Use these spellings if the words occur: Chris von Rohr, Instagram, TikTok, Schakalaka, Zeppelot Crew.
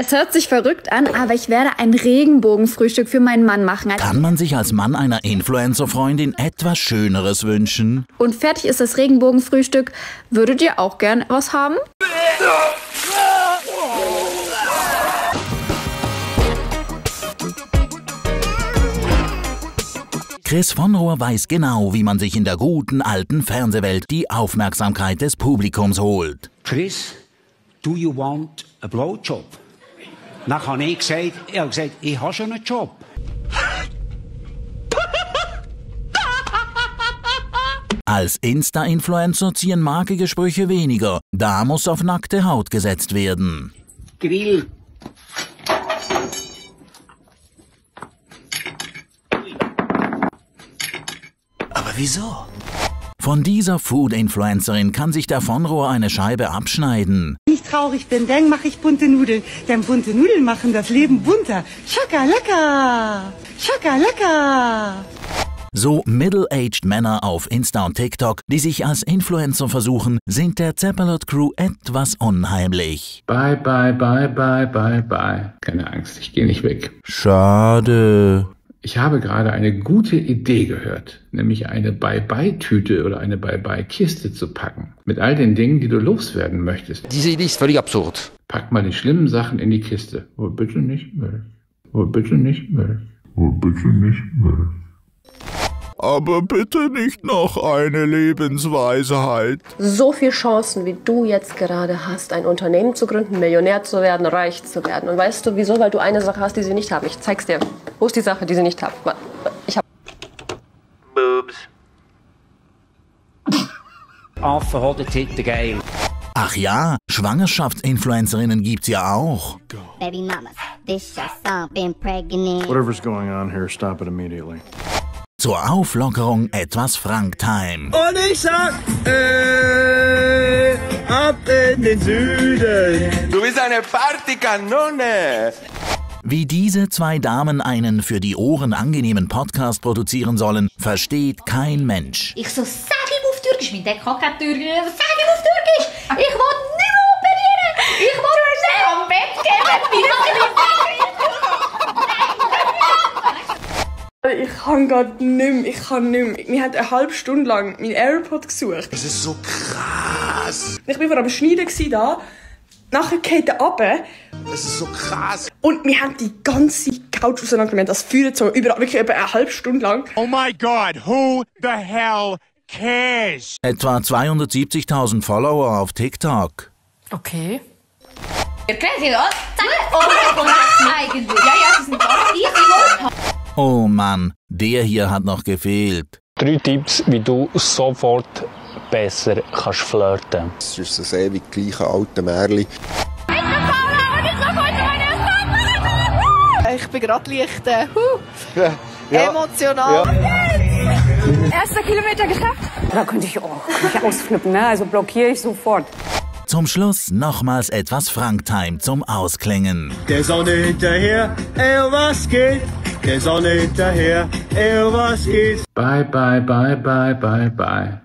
Es hört sich verrückt an, aber ich werde ein Regenbogenfrühstück für meinen Mann machen. Kann man sich als Mann einer Influencer-Freundin etwas Schöneres wünschen? Und fertig ist das Regenbogenfrühstück. Würdet ihr auch gern was haben? Chris von Rohr weiß genau, wie man sich in der guten alten Fernsehwelt die Aufmerksamkeit des Publikums holt. Chris, do you want a blowjob? Dann habe ich gesagt, ich habe schon einen Job. Als Insta-Influencer ziehen markige Sprüche weniger. Da muss auf nackte Haut gesetzt werden. Grill. Aber wieso? Von dieser Food-Influencerin kann sich der von Rohr eine Scheibe abschneiden. Wenn ich traurig bin, dann mache ich bunte Nudeln. Denn bunte Nudeln machen das Leben bunter. Schakalaka! Schakalaka! So middle-aged Männer auf Insta und TikTok, die sich als Influencer versuchen, sind der Zeppelot Crew etwas unheimlich. Bye, bye, bye, bye, bye, bye. Keine Angst, ich gehe nicht weg. Schade. Ich habe gerade eine gute Idee gehört, nämlich eine Bye-Bye-Tüte oder eine Bye-Bye-Kiste zu packen. Mit all den Dingen, die du loswerden möchtest. Diese Idee ist völlig absurd. Pack mal die schlimmen Sachen in die Kiste. Oh, bitte nicht Müll. Oh, bitte nicht Müll. Oh, bitte nicht Müll. Aber bitte nicht noch eine Lebensweisheit. So viele Chancen, wie du jetzt gerade hast, ein Unternehmen zu gründen, Millionär zu werden, reich zu werden. Und weißt du wieso? Weil du eine Sache hast, die sie nicht haben. Ich zeig's dir. Wo ist die Sache, die sie nicht haben? Ich hab... Boobs. Affe hat die Titten geil. Ach ja, Schwangerschaftsinfluencerinnen gibt's ja auch. Baby Mamas, this your son been pregnant. Whatever's going on here, stop it immediately. Zur Auflockerung etwas Frank-Time. Und ich sag, ab in den Süden. Du bist eine Partykanone. Wie diese zwei Damen einen für die Ohren angenehmen Podcast produzieren sollen, versteht kein Mensch. Ich so, sag ihm auf Türkisch, mein Deck hat kein Türkisch. Sag ihm auf Türkisch, ich will nicht operieren. Ich will am Bett geben. Ich kann gerade nicht mehr, Wir haben eine halbe Stunde lang meinen AirPod gesucht. Das ist so krass. Ich war vor am Schneiden da. Nachher geht er runter. Das ist so krass. Und wir haben die ganze Couch auseinandergenommen. Das führt so über eine halbe Stunde lang. Oh my God, who the hell cares? Etwa 270.000 Follower auf TikTok. Okay. Ihr kennt ihn, oder? Eigentlich. Ja, das ist ein Wort. Oh Mann, der hier hat noch gefehlt. 3 Tipps, wie du sofort besser kannst flirten. Es ist das ewig gleiche alte Märchen. Ich bin gerade leicht emotional. Ja. Erster Kilometer geschafft. Da könnte ich auch ausflippen, ne? Also blockiere ich sofort. Zum Schluss nochmals etwas Frank-Time zum Ausklingen. Der Sonne hinterher, ey, was geht? Der Sonne hinterher, ey, was geht? Bye, bye, bye, bye, bye, bye.